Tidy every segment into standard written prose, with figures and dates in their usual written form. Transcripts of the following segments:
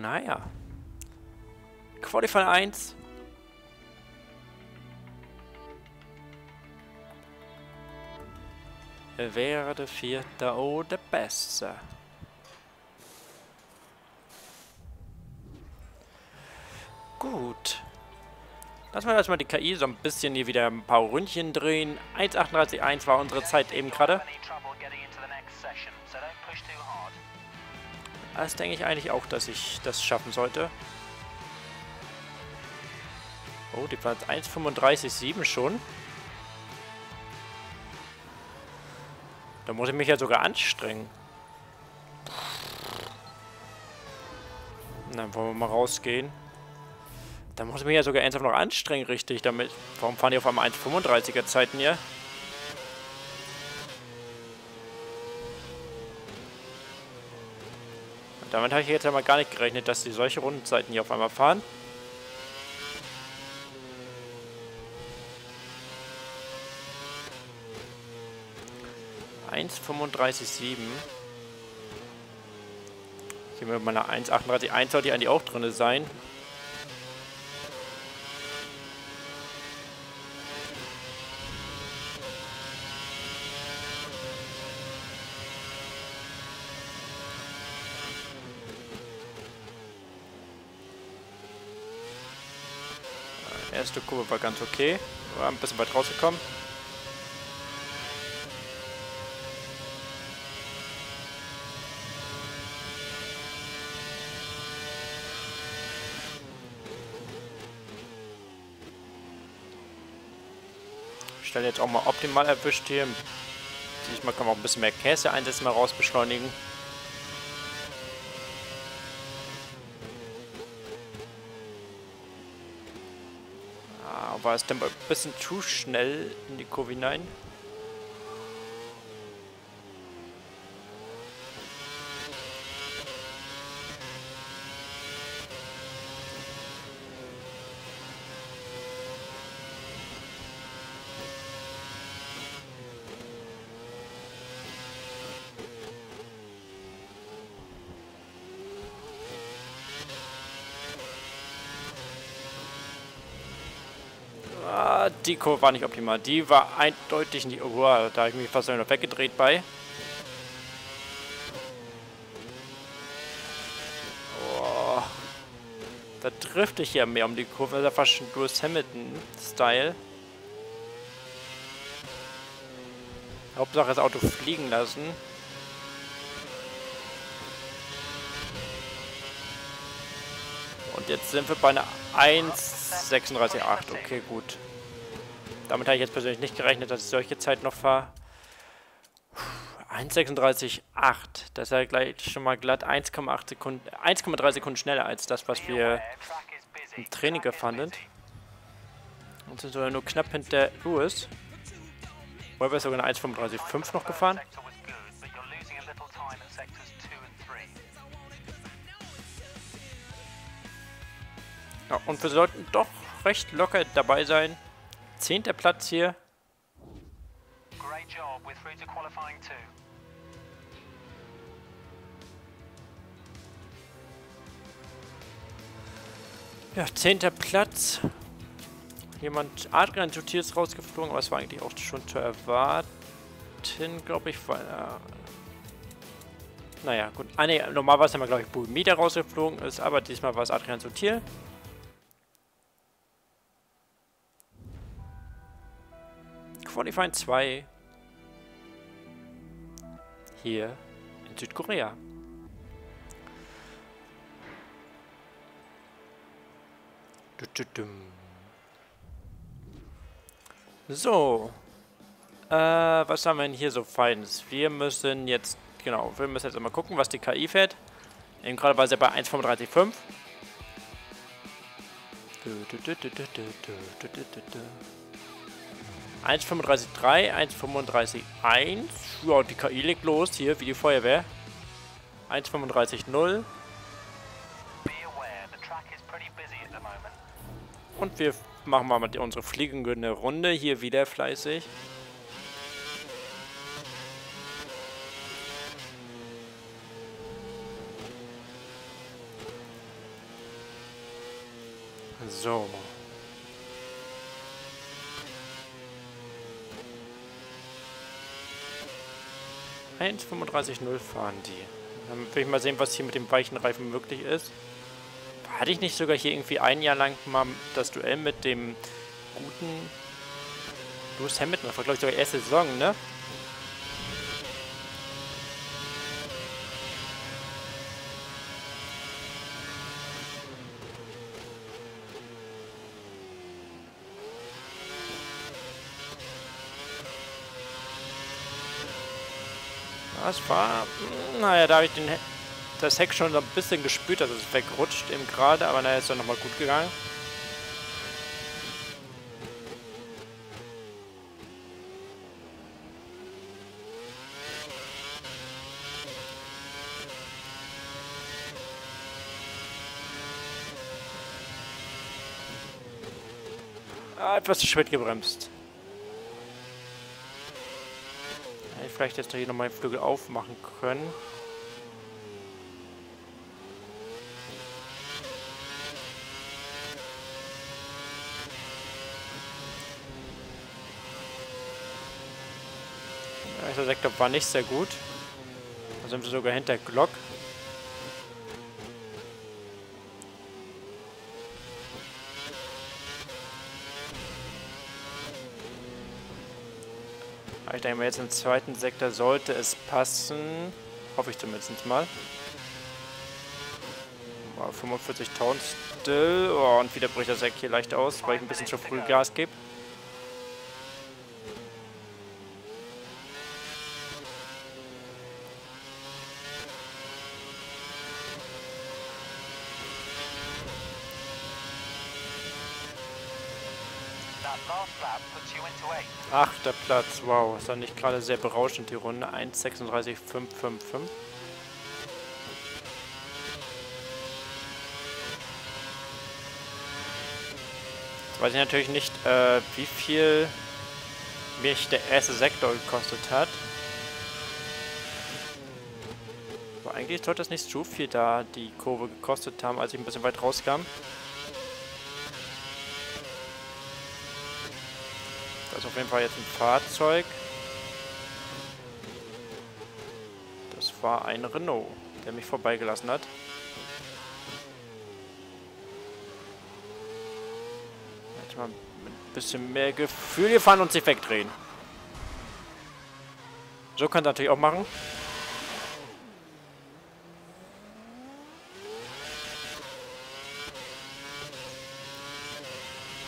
Naja. Qualify 1. Werde Vierter oder Besser. Gut. Lassen wir erstmal die KI so ein bisschen hier wieder ein paar Ründchen drehen. 1:38,1 war unsere Zeit eben gerade. Das denke ich eigentlich auch, dass ich das schaffen sollte. Oh, die Platz 1:35,7 schon. Da muss ich mich ja sogar anstrengen. Dann wollen wir mal rausgehen. Da muss ich mich ja sogar ernsthaft noch anstrengen, richtig, damit... Warum fahren die auf einmal 1:35er Zeiten hier? Damit habe ich jetzt einmal gar nicht gerechnet, dass die solche Rundenzeiten hier auf einmal fahren. Sieben. Hier mit meiner 1:38,1 sollte ich eigentlich auch drin sein. Die erste Kurve war ganz okay. War ein bisschen weit rausgekommen. Ich stelle jetzt auch mal optimal erwischt hier. Diesmal kann man auch ein bisschen mehr Käse einsetzen, mal rausbeschleunigen. Aber es ist dann ein bisschen zu schnell in die Kurve hinein. Die Kurve war nicht optimal. Die war eindeutig nicht... Oh, da habe ich mich fast noch weggedreht bei. Oh, da drifte ich ja mehr um die Kurve. Das ist ja fast schon Lewis Hamilton-Style. Hauptsache das Auto fliegen lassen. Und jetzt sind wir bei einer 1:36,8. Okay, gut. Damit habe ich jetzt persönlich nicht gerechnet, dass ich solche Zeit noch fahre. 1:36,8. Das ist ja gleich schon mal glatt 1,3 Sekunden schneller als das, was wir im Training gefahren sind. Und sind sogar nur knapp hinter Lewis. Weber ist sogar eine 1:35,5 noch gefahren. Ja, und wir sollten doch recht locker dabei sein. 10. Platz hier. Ja, 10. Platz. Adrian Sutil ist rausgeflogen, aber es war eigentlich auch schon zu erwarten, glaube ich. Weil, naja, gut. Ah, ne, normal war es immer, glaube ich, Buemi, der rausgeflogen ist, aber diesmal war es Adrian Sutil. Qualifying 2 hier in Südkorea. So, was haben wir denn hier so Feines? Wir müssen jetzt mal gucken, was die KI fährt. Eben gerade war sie bei 1:35,5. Du, du, du, du, du, du, du, du, du. 1:35,3, 1:35,1. Ja, die KI legt los hier, wie die Feuerwehr. 1:35,0. Und wir machen mal mit unsere fliegende Runde hier wieder fleißig. So. ,0 fahren die. Dann will ich mal sehen, was hier mit dem weichen Reifen möglich ist. Hatte ich nicht sogar hier irgendwie ein Jahr lang mal das Duell mit dem guten Lewis Hamilton? Das war, glaube ich, sogar erste Saison, ne? Das war... Naja, da habe ich das Heck schon so ein bisschen gespürt, dass es wegrutscht eben gerade, aber naja, ist doch nochmal gut gegangen. Ah, etwas zu spät gebremst. Vielleicht jetzt hier nochmal den Flügel aufmachen können. Der Sektor war nicht sehr gut. Da sind wir sogar hinter Glock. Ich denke mal, jetzt im zweiten Sektor sollte es passen. Hoffe ich zumindest mal. 45.000. Oh, und wieder bricht das Heck hier leicht aus, weil ich ein bisschen zu früh Gas gebe. Achter Platz, wow, ist doch nicht gerade sehr berauschend die Runde, 1,36,555. Jetzt weiß ich natürlich nicht, wie viel mich der erste Sektor gekostet hat. Aber eigentlich sollte das nicht so viel da die Kurve gekostet haben, als ich ein bisschen weit rauskam. Auf jeden Fall jetzt ein Fahrzeug. Das war ein Renault, der mich vorbeigelassen hat. Jetzt mal mit ein bisschen mehr Gefühl gefahren und sich wegdrehen. So kann es natürlich auch machen.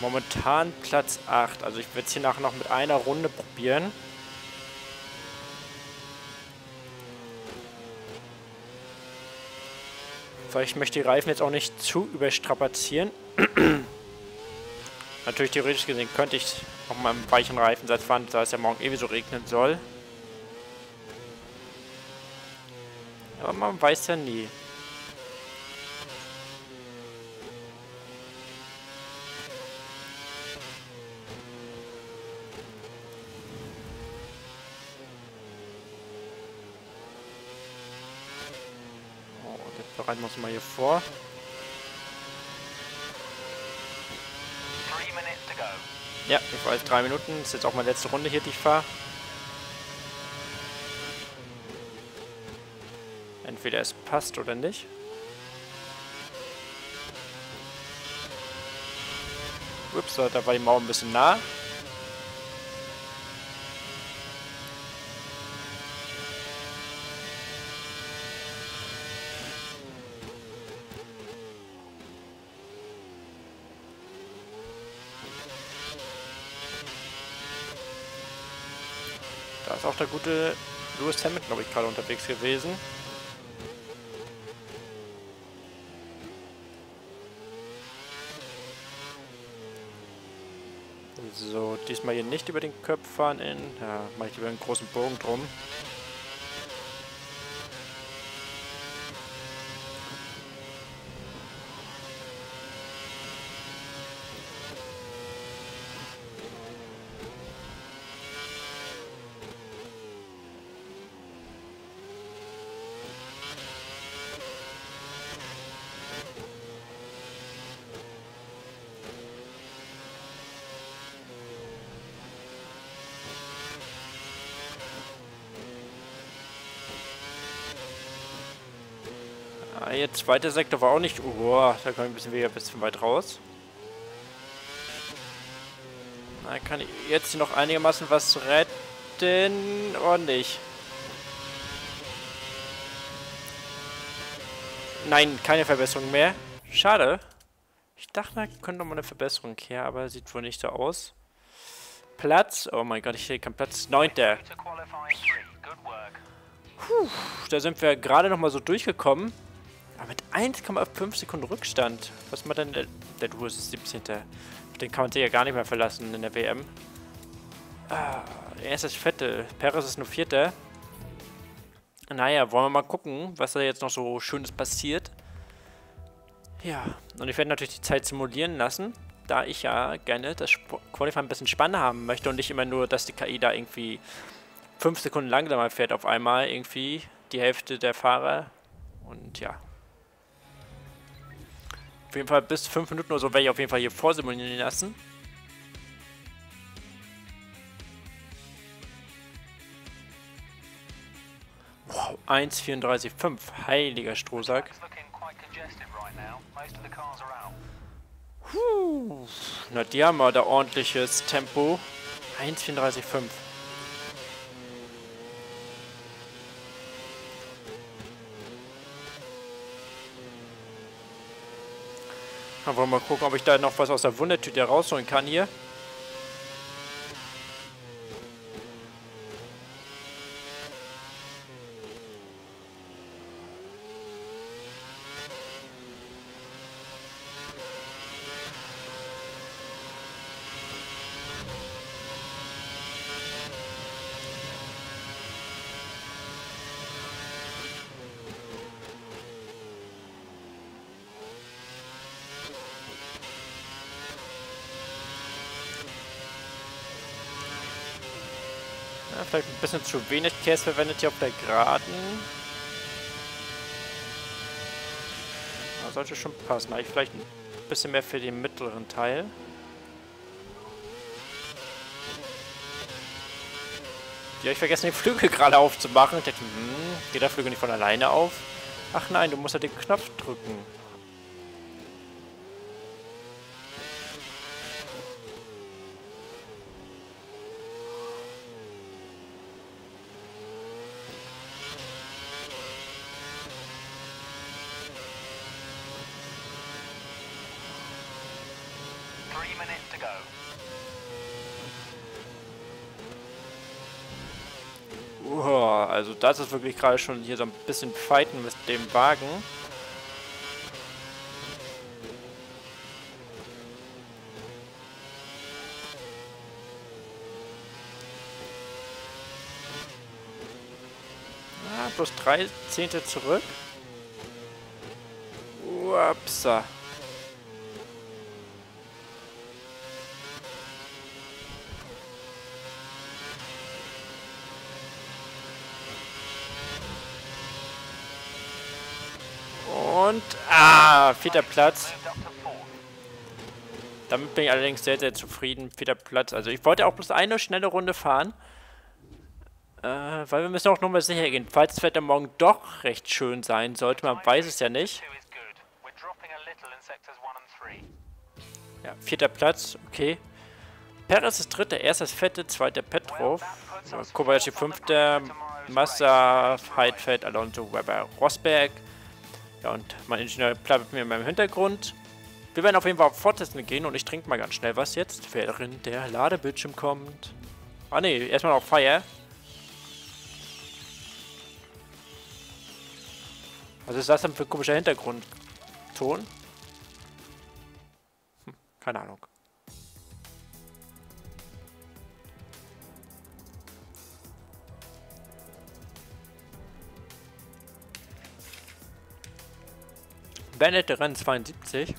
Momentan Platz 8. Also ich werde es hier nachher noch mit einer Runde probieren. Weil ich möchte die Reifen jetzt auch nicht zu überstrapazieren. Natürlich theoretisch gesehen könnte ich noch mal einen weichen Reifensatz fahren, da es ja morgen eh so regnen soll. Aber man weiß ja nie. Reiten wir uns mal hier vor. Ja, ich weiß, 3 Minuten. Das ist jetzt auch meine letzte Runde hier, die ich fahre. Entweder es passt oder nicht. Ups, da war die Mauer ein bisschen nah. Da ist auch der gute Lewis Hamilton, glaube ich, gerade unterwegs gewesen. So, diesmal hier nicht über den Köpf fahren. Ja, mache ich lieber einen großen Bogen drum. Jetzt zweiter Sektor war auch nicht. Oh, da kann ich ein bisschen weit raus. Da kann ich jetzt noch einigermaßen was retten. Ordentlich. Nein, keine Verbesserung mehr. Schade. Ich dachte, da könnte noch mal eine Verbesserung her, aber sieht wohl nicht so aus. Platz. Oh mein Gott, ich sehe keinen Platz. 9. Puh, da sind wir gerade noch mal so durchgekommen. Aber mit 1,5 Sekunden Rückstand. Was macht denn der Lewis ist 17. Auf den kann man sich ja gar nicht mehr verlassen in der WM. Ah, er ist das Vettel. Perez ist nur 4. Naja, wollen wir mal gucken, was da jetzt noch so Schönes passiert. Ja, und ich werde natürlich die Zeit simulieren lassen, da ich ja gerne das Qualifying ein bisschen spannender haben möchte und nicht immer nur, dass die KI da irgendwie 5 Sekunden langsamer fährt auf einmal, irgendwie die Hälfte der Fahrer. Und ja. Auf jeden Fall bis 5 Minuten oder so werde ich auf jeden Fall hier vorsimulieren lassen. Wow, 1,34,5. Heiliger Strohsack. Na, die haben wir da ordentliches Tempo. 1,34,5. Dann wollen wir mal gucken, ob ich da noch was aus der Wundertüte rausholen kann hier. Vielleicht ein bisschen zu wenig Käse verwendet hier auf der Geraden. Das sollte schon passen. Eigentlich vielleicht ein bisschen mehr für den mittleren Teil. Ja, ich vergesse, die Flügel gerade aufzumachen. Ich dachte, geht der Flügel nicht von alleine auf? Ach nein, du musst ja den Knopf drücken. Also das ist wirklich gerade schon hier so ein bisschen fighten mit dem Wagen. Ah, plus 3 Zehntel zurück. Upsa. Und, 4. Platz. Damit bin ich allerdings sehr, sehr zufrieden. 4. Platz. Also ich wollte auch bloß eine schnelle Runde fahren. Weil wir müssen auch nochmal sicher gehen. Falls das Wetter morgen doch recht schön sein sollte, man weiß es ja nicht. Ja, 4. Platz, okay. Perez ist 3, erstes Vettel, 2. Petrov. Kobayashi 5, Massa, Heidfeld, Alonso, Weber, Rosberg. Ja, und mein Ingenieur plappert mir in meinem Hintergrund. Wir werden auf jeden Fall auf Fortsetzen gehen und ich trinke mal ganz schnell was jetzt, während der Ladebildschirm kommt. Ah ne, erstmal noch Feier. Was ist das denn für ein komischer Hintergrundton? Keine Ahnung. Bennett Rennen 72.